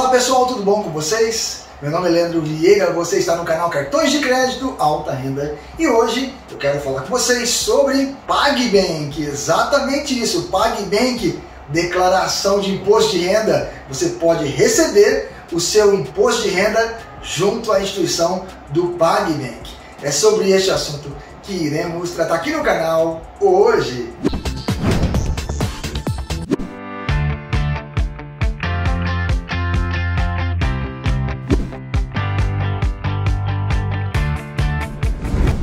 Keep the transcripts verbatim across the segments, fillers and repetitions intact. Olá pessoal, tudo bom com vocês? Meu nome é Leandro Vieira, você está no canal Cartões de Crédito Alta Renda e hoje eu quero falar com vocês sobre PagBank, exatamente isso, PagBank, declaração de imposto de renda, você pode receber o seu imposto de renda junto à instituição do PagBank. É sobre este assunto que iremos tratar aqui no canal hoje.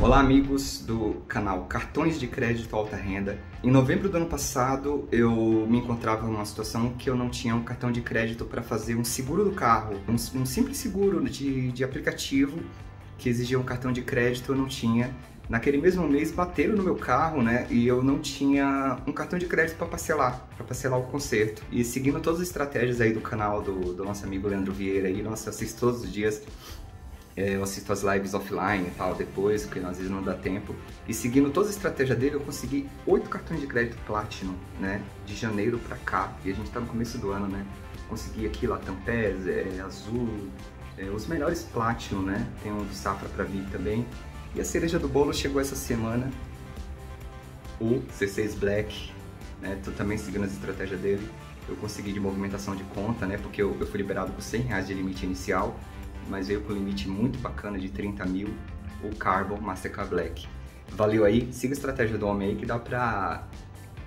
Olá amigos do canal Cartões de Crédito Alta Renda. Em novembro do ano passado eu me encontrava numa situação que eu não tinha um cartão de crédito para fazer um seguro do carro, um, um simples seguro de, de aplicativo que exigia um cartão de crédito, eu não tinha. Naquele mesmo mês bateram no meu carro, né, e eu não tinha um cartão de crédito para parcelar, para parcelar o conserto. E seguindo todas as estratégias aí do canal do, do nosso amigo Leandro Vieira, e nossa, eu assisto todos os dias. Eu assisto as lives offline e tal, depois, porque às vezes não dá tempo. E seguindo toda a estratégia dele, eu consegui oito cartões de crédito Platinum, né? De janeiro pra cá. E a gente tá no começo do ano, né? Consegui aqui Latam Pass, é, Azul, é, os melhores Platinum, né? Tem um do Safra pra vir também. E a cereja do bolo chegou essa semana, o C seis Black, né? Tô também seguindo as estratégias dele. Eu consegui de movimentação de conta, né? Porque eu, eu fui liberado com cem reais de limite inicial, mas veio com um limite muito bacana de trinta mil, o Carbon Mastercard Black. Valeu aí, siga a estratégia do homem aí que dá pra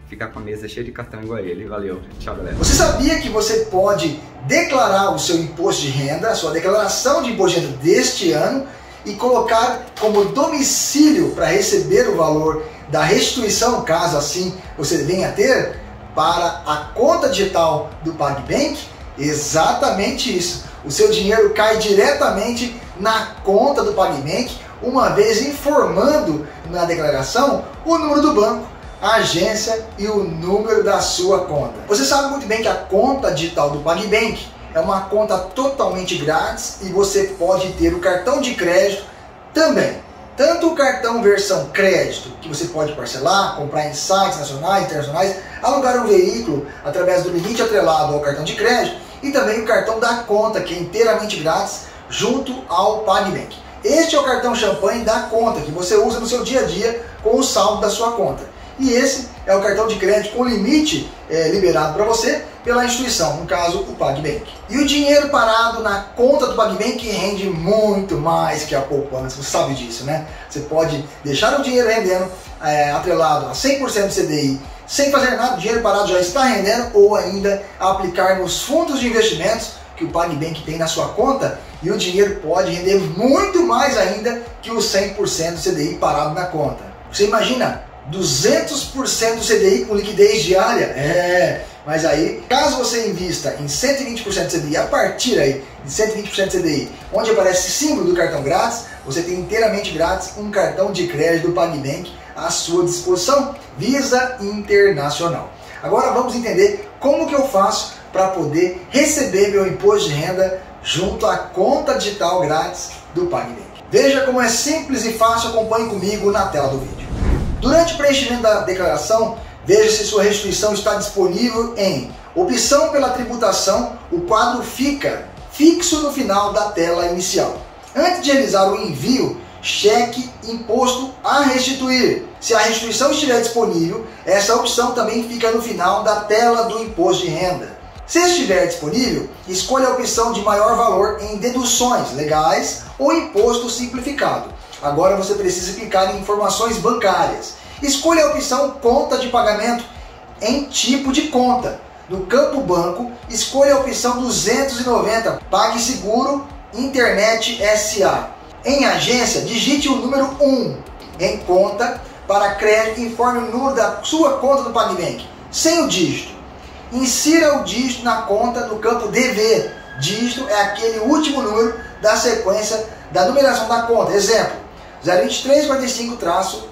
ficar com a mesa cheia de cartão igual a ele. Valeu, tchau galera. Você sabia que você pode declarar o seu imposto de renda, a sua declaração de imposto de renda deste ano e colocar como domicílio para receber o valor da restituição, caso assim você venha a ter, para a conta digital do PagBank? Exatamente isso. O seu dinheiro cai diretamente na conta do PagBank, uma vez informando na declaração o número do banco, a agência e o número da sua conta. Você sabe muito bem que a conta digital do PagBank é uma conta totalmente grátis e você pode ter o cartão de crédito também. Tanto o cartão versão crédito, que você pode parcelar, comprar em sites nacionais, internacionais, alugar um veículo através do limite atrelado ao cartão de crédito, e também o cartão da conta, que é inteiramente grátis, junto ao PagBank. Este é o cartão champanhe da conta, que você usa no seu dia a dia com o saldo da sua conta. E esse é o cartão de crédito com limite é, liberado para você pela instituição, no caso o PagBank. E o dinheiro parado na conta do PagBank rende muito mais que a poupança, você sabe disso, né? Você pode deixar o dinheiro rendendo, é, atrelado a cem por cento do C D I, sem fazer nada, o dinheiro parado já está rendendo, ou ainda aplicar nos fundos de investimentos que o PagBank tem na sua conta, e o dinheiro pode render muito mais ainda que o cem por cento do C D I parado na conta. Você imagina, duzentos por cento do C D I com liquidez diária? É, mas aí, caso você invista em cento e vinte por cento do C D I, a partir aí de cento e vinte por cento do C D I, onde aparece o símbolo do cartão grátis, você tem inteiramente grátis um cartão de crédito do PagBank à sua disposição, Visa Internacional. Agora vamos entender como que eu faço para poder receber meu imposto de renda junto à conta digital grátis do PagBank. Veja como é simples e fácil, acompanhe comigo na tela do vídeo. Durante o preenchimento da declaração, veja se sua restituição está disponível em opção pela tributação, o quadro fica fixo no final da tela inicial. Antes de realizar o envio, cheque imposto a restituir. Se a restituição estiver disponível, essa opção também fica no final da tela do imposto de renda. Se estiver disponível, escolha a opção de maior valor em deduções legais ou imposto simplificado. Agora você precisa clicar em informações bancárias. Escolha a opção conta de pagamento em tipo de conta. No campo banco, escolha a opção duzentos e noventa, PagSeguro, Internet S A. Em agência, digite o número um. Em conta, para crédito, informe o número da sua conta do PagBank, sem o dígito. Insira o dígito na conta no campo D V. Dígito é aquele último número da sequência da numeração da conta. Exemplo, zero dois três quatro cinco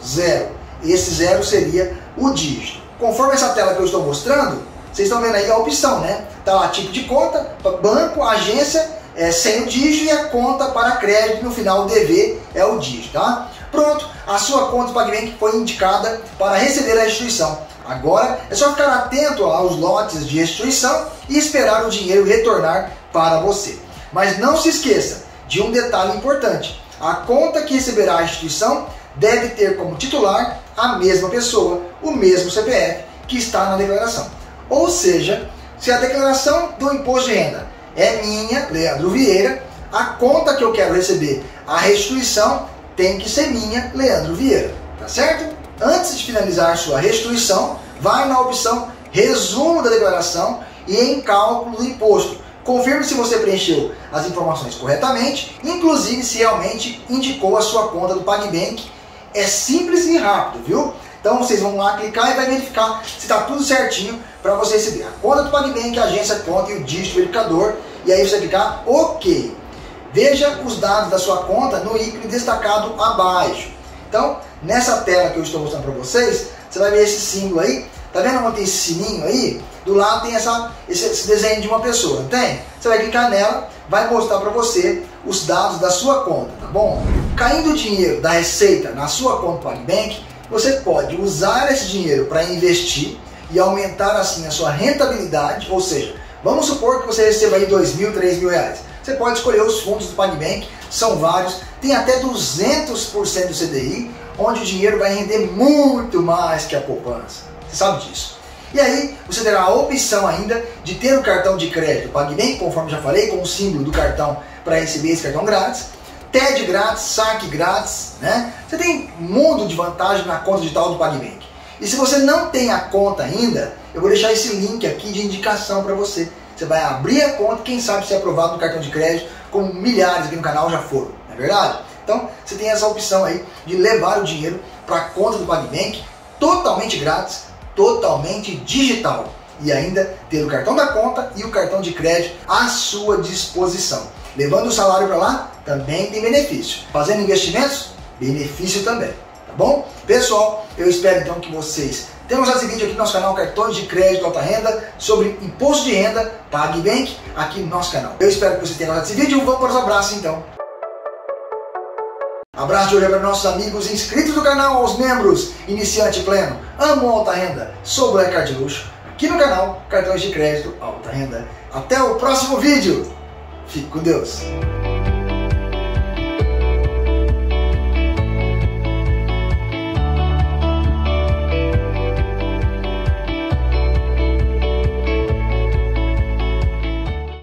zero. Esse zero seria o dígito. Conforme essa tela que eu estou mostrando, vocês estão vendo aí a opção, né? Tá lá, tipo de conta, banco, agência, É, sem o dígito, e a conta para crédito, no final o D V é o dígito, tá? Pronto, a sua conta do PagBank foi indicada para receber a restituição. Agora é só ficar atento aos lotes de restituição e esperar o dinheiro retornar para você. Mas não se esqueça de um detalhe importante: a conta que receberá a instituição deve ter como titular a mesma pessoa, o mesmo C P F que está na declaração. Ou seja, se a declaração do imposto de renda é minha, Leandro Vieira, a conta que eu quero receber, a restituição, tem que ser minha, Leandro Vieira, tá certo? Antes de finalizar sua restituição, vai na opção Resumo da Declaração e em Cálculo do Imposto. Confirme se você preencheu as informações corretamente, inclusive se realmente indicou a sua conta do PagBank. É simples e rápido, viu? Então vocês vão lá clicar e vai verificar se está tudo certinho para você receber a conta do PagBank, a agência, a conta e o dígito verificador. E aí você clicar OK. Veja os dados da sua conta no ícone destacado abaixo. Então, nessa tela que eu estou mostrando para vocês, você vai ver esse símbolo aí. Tá vendo onde tem esse sininho aí? Do lado tem essa, esse desenho de uma pessoa, não tem? Você vai clicar nela, vai mostrar para você os dados da sua conta, tá bom? Caindo o dinheiro da receita na sua conta PagBank, você pode usar esse dinheiro para investir e aumentar assim a sua rentabilidade, ou seja, vamos supor que você receba aí dois mil, três mil reais. Você pode escolher os fundos do PagBank, são vários, tem até duzentos por cento do C D I, onde o dinheiro vai render muito mais que a poupança, você sabe disso. E aí você terá a opção ainda de ter o cartão de crédito PagBank, conforme já falei, com o símbolo do cartão para receber esse cartão grátis, T E D grátis, saque grátis, né? Você tem um mundo de vantagem na conta digital do PagBank. E se você não tem a conta ainda, eu vou deixar esse link aqui de indicação para você. Você vai abrir a conta, quem sabe ser aprovado no cartão de crédito, como milhares aqui no canal já foram, não é verdade? Então você tem essa opção aí de levar o dinheiro para a conta do PagBank, totalmente grátis, totalmente digital, e ainda ter o cartão da conta e o cartão de crédito à sua disposição. Levando o salário para lá, também tem benefício. Fazendo investimentos, benefício também, tá bom? Pessoal, eu espero então que vocês tenham gostado desse vídeo aqui no nosso canal Cartões de Crédito Alta Renda, sobre imposto de renda, PagBank, aqui no nosso canal. Eu espero que vocês tenham gostado desse vídeo, vamos para os abraços então. Abraço de olho para nossos amigos inscritos do canal, aos membros, iniciante pleno, amo alta renda, sou Black Card de Luxo, aqui no canal Cartões de Crédito Alta Renda. Até o próximo vídeo, fique com Deus.